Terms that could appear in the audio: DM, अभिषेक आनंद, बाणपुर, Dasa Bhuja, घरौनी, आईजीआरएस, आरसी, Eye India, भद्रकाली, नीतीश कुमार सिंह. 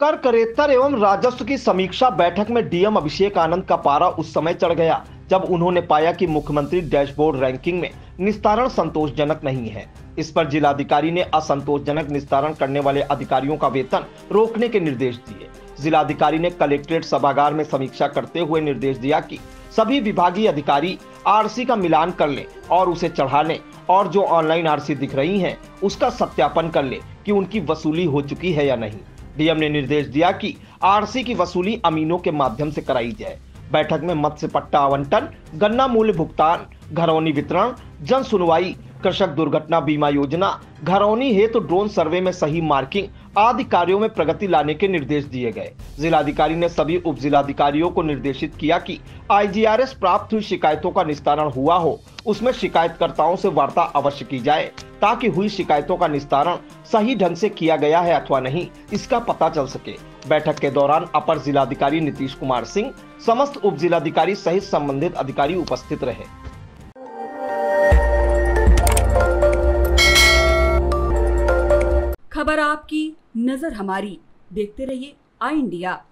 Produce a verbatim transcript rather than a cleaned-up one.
कर करेत्तर एवं राजस्व की समीक्षा बैठक में डीएम अभिषेक आनंद का पारा उस समय चढ़ गया जब उन्होंने पाया कि मुख्यमंत्री डैशबोर्ड रैंकिंग में निस्तारण संतोषजनक नहीं है। इस पर जिलाधिकारी ने असंतोषजनक निस्तारण करने वाले अधिकारियों का वेतन रोकने के निर्देश दिए। जिलाधिकारी ने कलेक्ट्रेट सभागार में समीक्षा करते हुए निर्देश दिया कि सभी विभागीय अधिकारी आरसी का मिलान कर लें और उसे चढ़ा लें और जो ऑनलाइन आरसी दिख रही हैं उसका सत्यापन कर लें कि उनकी वसूली हो चुकी है या नहीं। डीएम ने निर्देश दिया कि आरसी की वसूली अमीनों के माध्यम से कराई जाए। बैठक में मत्स्य पट्टा आवंटन, गन्ना मूल्य भुगतान, घरौनी वितरण, जन सुनवाई, कृषक दुर्घटना बीमा योजना, घरौनी हेतु तो ड्रोन सर्वे में सही मार्किंग आदि कार्यों में प्रगति लाने के निर्देश दिए गए। जिलाधिकारी ने सभी उप जिलाधिकारियों को निर्देशित किया कि आईजीआरएस प्राप्त हुई शिकायतों का निस्तारण हुआ हो उसमें शिकायतकर्ताओं से वार्ता अवश्य की जाए ताकि हुई शिकायतों का निस्तारण सही ढंग से किया गया है अथवा नहीं इसका पता चल सके। बैठक के दौरान अपर जिलाधिकारी नीतीश कुमार सिंह, समस्त उप जिलाधिकारी सहित संबंधित अधिकारी उपस्थित रहे। खबर आपकी, नजर हमारी। देखते रहिए आई इंडिया।